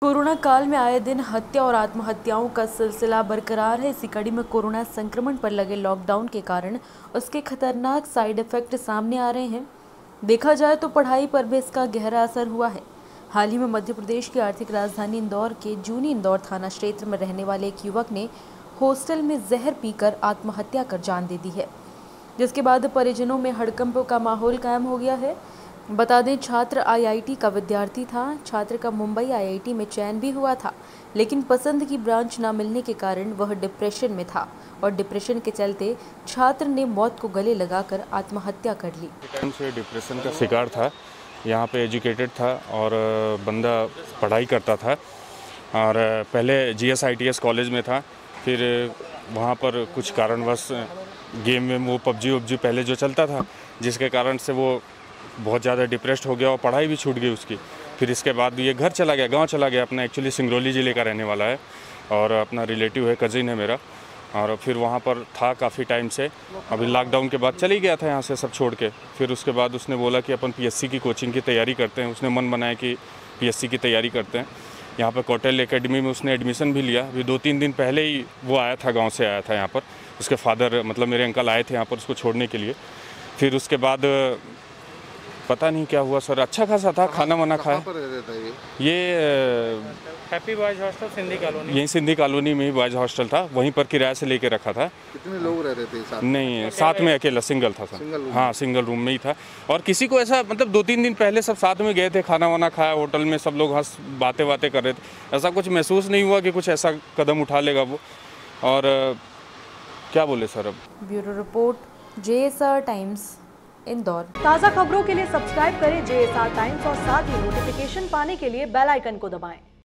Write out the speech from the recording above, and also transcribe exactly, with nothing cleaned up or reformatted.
Corona काल में आए दिन हत्या और आत्महत्याओं का सिलसिला बरकरार है। इसी कड़ी में कोरोना संक्रमण पर लगे लॉकडाउन के कारण उसके खतरनाक साइड इफ़ेक्ट सामने आ रहे हैं। देखा जाए तो पढ़ाई पर भी इसका गहरा असर हुआ है। हाल ही में मध्य प्रदेश की आर्थिक राजधानी इंदौर के जूनी इंदौर थाना क्षेत्र में रहने वाले एक युवक ने हॉस्टल में जहर पीकर आत्महत्या कर जान दे दी है, जिसके बाद परिजनों में हड़कंप का माहौल कायम हो गया है। बता दें, छात्र आई आई टी का विद्यार्थी था। छात्र का मुंबई आई आई टी में चयन भी हुआ था, लेकिन पसंद की ब्रांच ना मिलने के कारण वह डिप्रेशन में था और डिप्रेशन के चलते छात्र ने मौत को गले लगाकर आत्महत्या कर ली। टाइम से डिप्रेशन का शिकार था। यहाँ पे एजुकेटेड था और बंदा पढ़ाई करता था और पहले G S I T S college में था। फिर वहाँ पर कुछ कारणवश गेम में वो पबजी वबजी पहले जो चलता था, जिसके कारण से वो बहुत ज़्यादा डिप्रेस्ड हो गया और पढ़ाई भी छूट गई उसकी। फिर इसके बाद ये घर चला गया, गांव चला गया अपना। एक्चुअली सिंगरौली ज़िले का रहने वाला है और अपना रिलेटिव है, कज़िन है मेरा। और फिर वहाँ पर था काफ़ी टाइम से। अभी लॉकडाउन के बाद चली गया था यहाँ से सब छोड़ के। फिर उसके बाद उसने बोला कि अपन पी एस सी की कोचिंग की तैयारी करते हैं। उसने मन बनाया कि पी एस सी की तैयारी करते हैं। यहाँ पर कॉटल एकेडमी में उसने एडमिशन भी लिया। अभी दो तीन दिन पहले ही वो आया था, गाँव से आया था यहाँ पर। उसके फादर मतलब मेरे अंकल आए थे यहाँ पर उसको छोड़ने के लिए। फिर उसके बाद पता नहीं क्या हुआ सर। अच्छा खासा था, खाना वाना खाया। ये happy boys hostel Sindhi colony, यही सिंधी कॉलोनी में ही बॉयज हॉस्टल था। वहीं पर किराए से लेके रखा था। कितने लोग रहते थे साथ में? नहीं, साथ में अकेला, सिंगल था सर। हाँ, सिंगल रूम में ही था। और किसी को ऐसा मतलब दो तीन दिन पहले सब साथ में गए थे, खाना वाना खाया होटल में, सब लोग हंस बातें बातें कर रहे थे। ऐसा कुछ महसूस नहीं हुआ कि कुछ ऐसा कदम उठा लेगा वो। और क्या बोले सर। अब bureau report, J S R Times Indore. ताज़ा खबरों के लिए सब्सक्राइब करें जे एस आर टाइम्स और साथ ही नोटिफिकेशन पाने के लिए बेल आइकन को दबाएं।